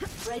The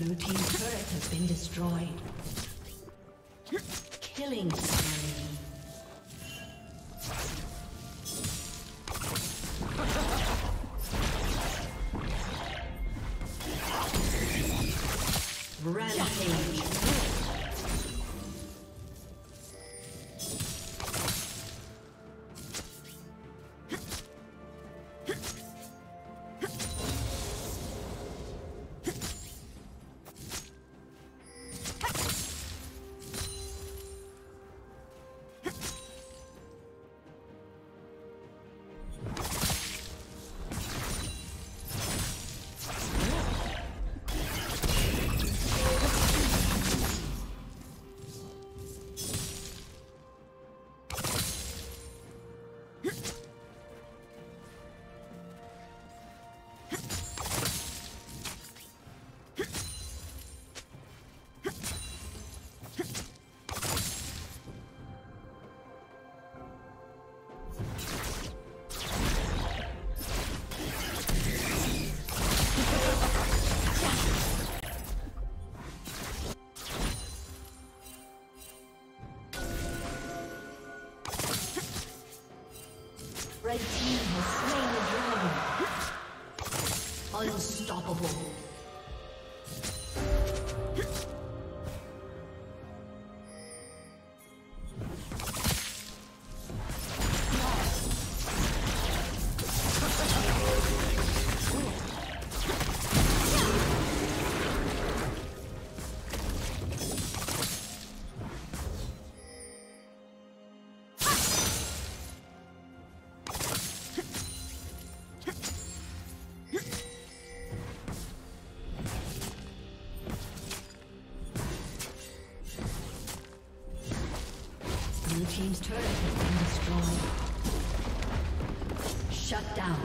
Blue team's turret has been destroyed. Killing spree. Red team has slain the dragon. Unstoppable. Blue team's turret has been destroyed. Shut down.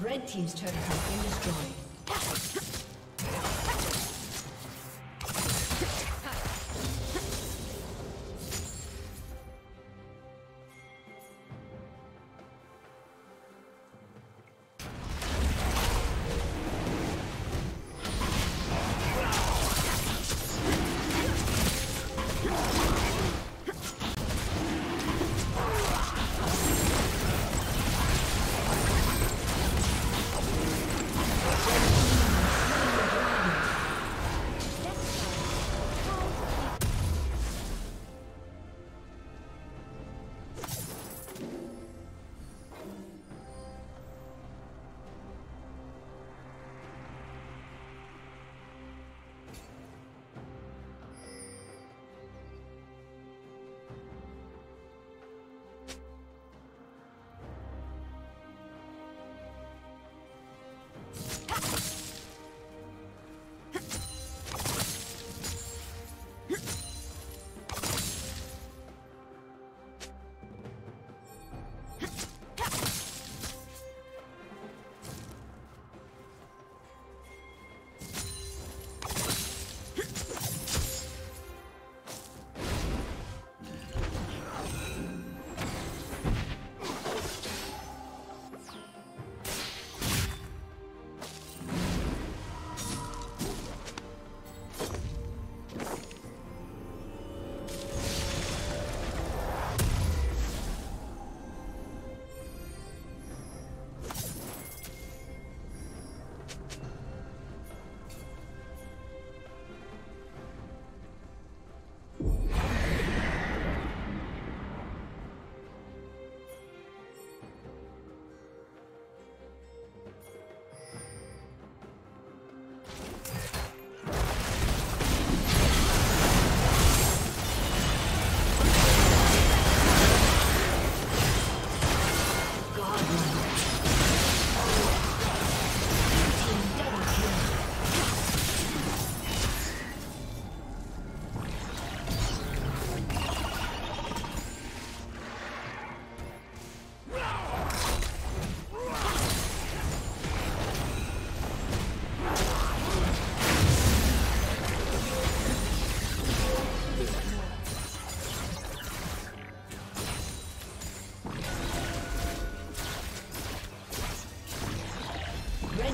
Red team's turret has been destroyed.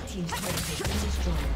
Team's turret has been destroyed.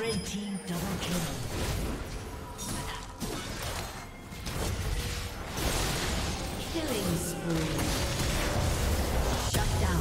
Red team double kill. Killing spree. Shut down.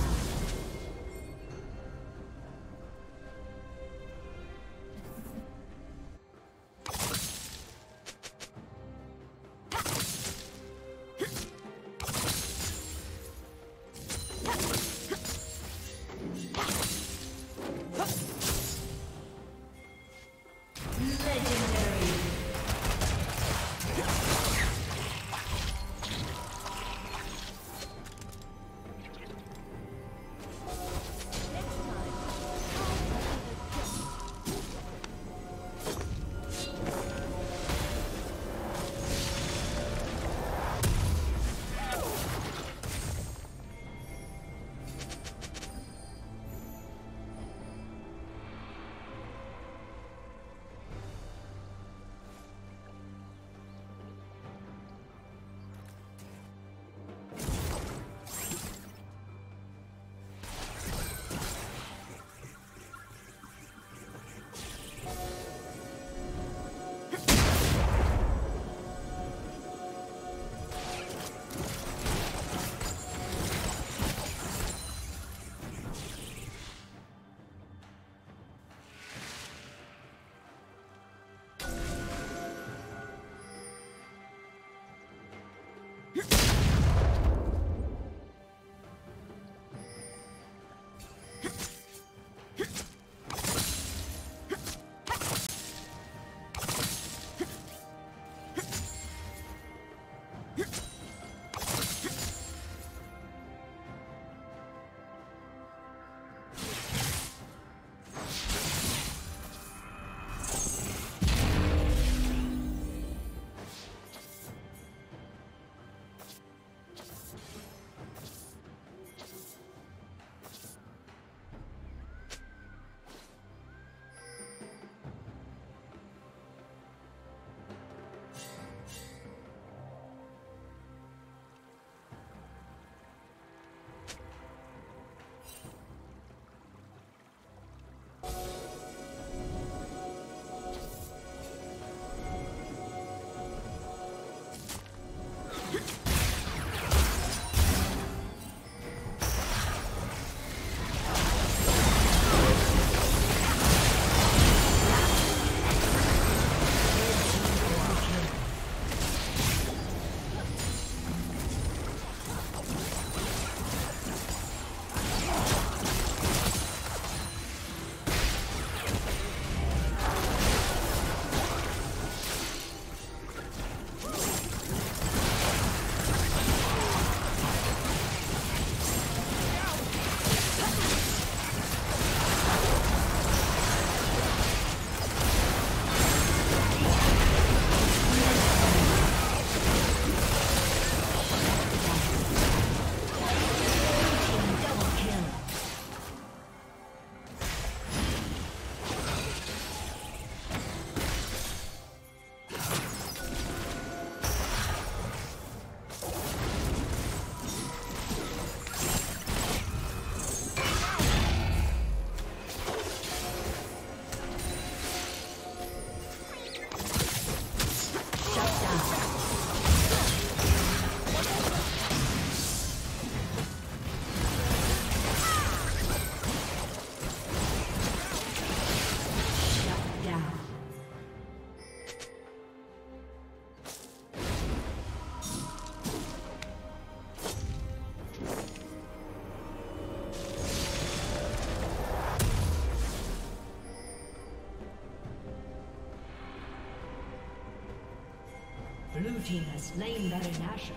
Blue team has slain Baron Nashor.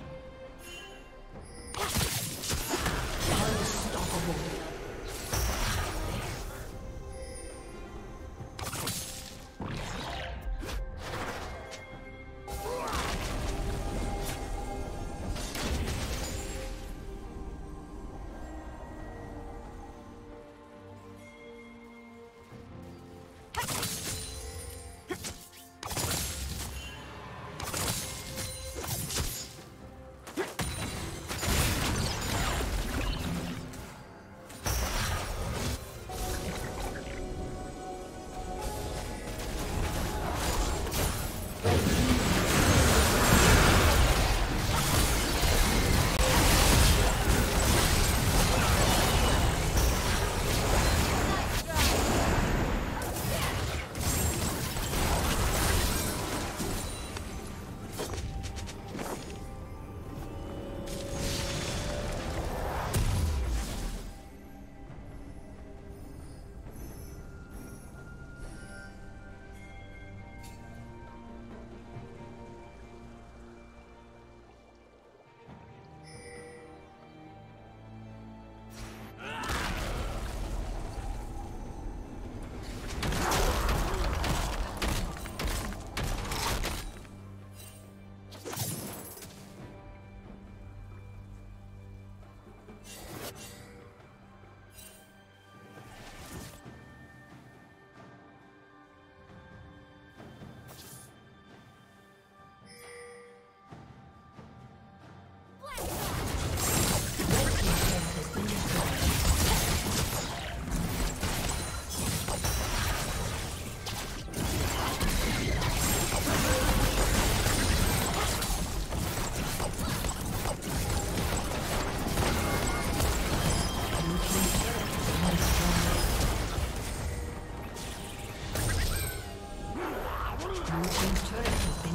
Unstoppable.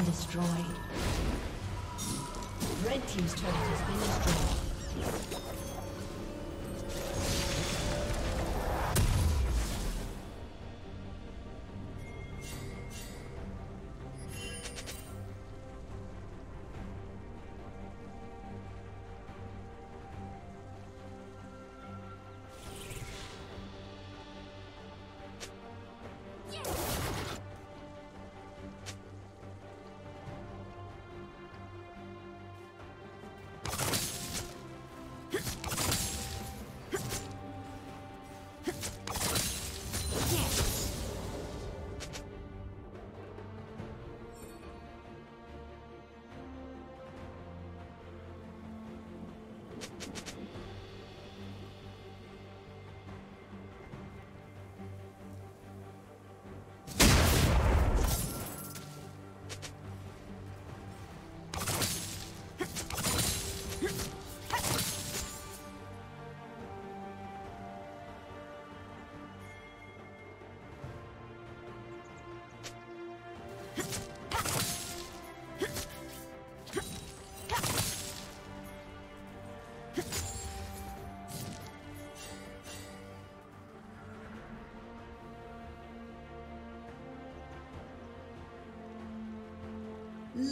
been destroyed. Red team's turret has been destroyed.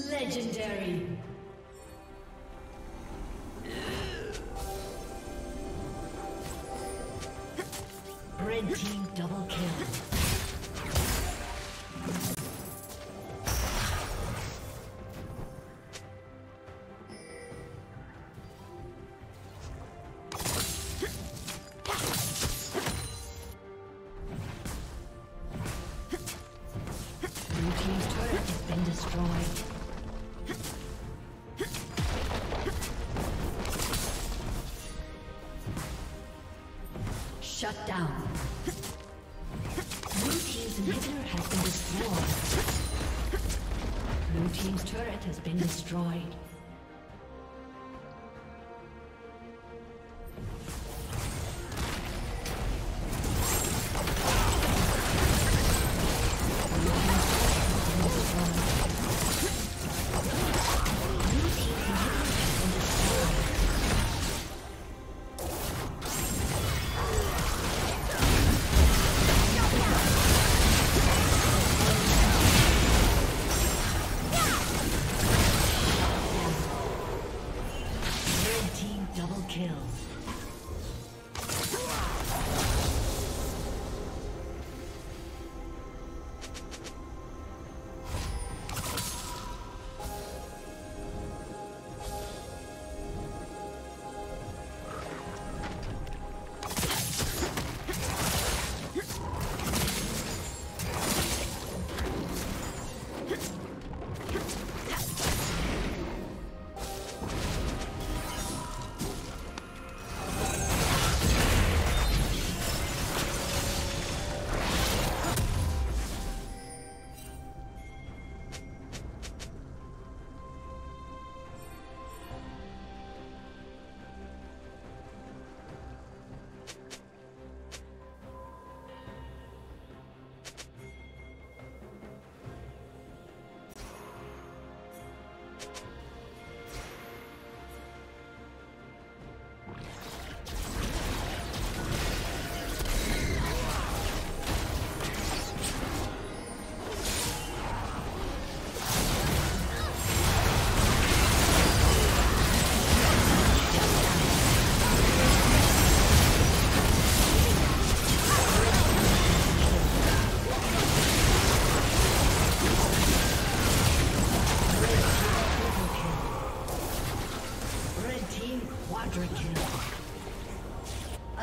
Legendary. Red team double kill. Shut down. Blue team's inhibitor has been destroyed. Blue team's turret has been destroyed.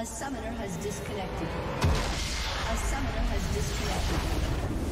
A summoner has disconnected.